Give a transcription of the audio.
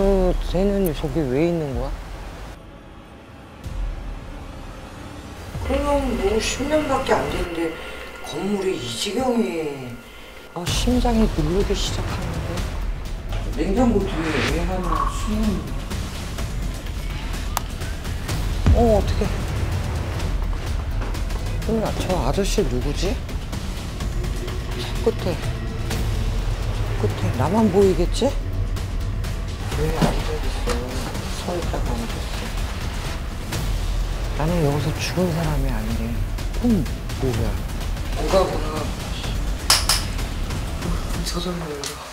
저 새는 저기 왜 있는 거야? 그럼 뭐 10년밖에 안 됐는데 건물이 이 지경에. 아, 심장이 누르기 시작하는데. 냉장고 뒤에 왜 하나 숨는 거야? 어떡해. 근데 저 아저씨 누구지? 끝에 나만 보이겠지? 왜 앉아있어요? 서 있다가 앉았어. 나는 여기서 죽은 사람이 아니래. 그럼 뭐야? 뭐가 보나? 저 사람이